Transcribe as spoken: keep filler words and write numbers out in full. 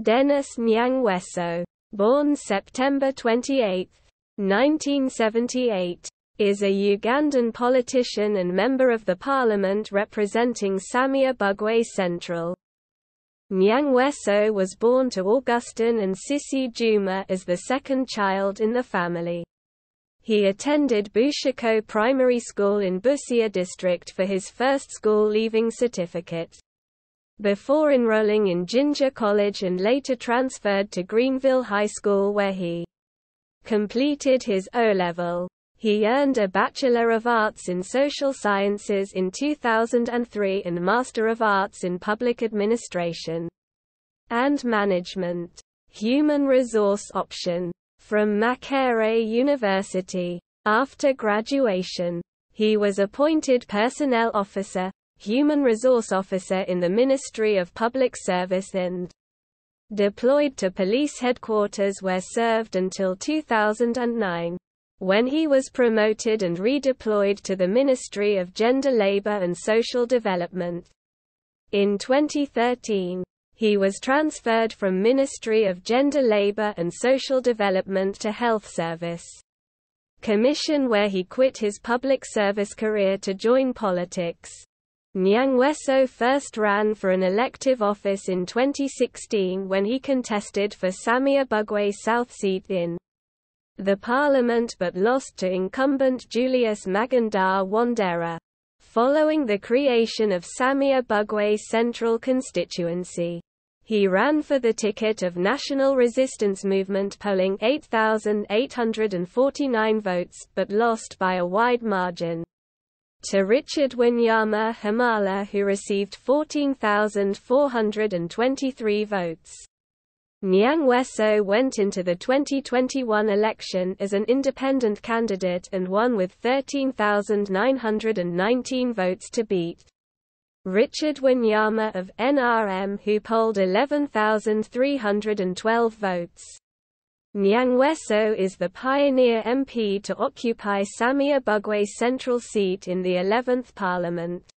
Denis Nyangweso, born September twenty-eighth, nineteen seventy-eight, is a Ugandan politician and member of the parliament representing Samia-Bugwe Central. Nyangweso was born to Augustine and Sisi Juma as the second child in the family. He attended Busikho Primary School in Busia District for his first school-leaving certificate, before enrolling in Jinja College and later transferred to Greenville High School where he completed his O level. He earned a Bachelor of Arts in Social Sciences in two thousand three and Master of Arts in Public Administration and Management, Human Resource option, from Makerere University. After graduation, he was appointed Personnel Officer, Human Resource Officer in the Ministry of Public Service and deployed to police headquarters where served until two thousand nine. When he was promoted and redeployed to the Ministry of Gender Labour and Social Development. In twenty thirteen, he was transferred from Ministry of Gender Labour and Social Development to Health Service Commission where he quit his public service career to join politics. Nyangweso first ran for an elective office in twenty sixteen when he contested for Samia-Bugwe South seat in the parliament but lost to incumbent Julius Maganda Wandera, following the creation of Samia-Bugwe Central constituency. He ran for the ticket of National Resistance Movement polling eight thousand eight hundred forty-nine votes but lost by a wide margin to Richard Wanyama Hamala who received fourteen thousand four hundred twenty-three votes. Nyangweso went into the twenty twenty-one election as an independent candidate and won with thirteen thousand nine hundred nineteen votes to beat Richard Wanyama of N R M who polled eleven thousand three hundred twelve votes. Nyangweso is the pioneer M P to occupy Samia-Bugwe Central seat in the eleventh Parliament.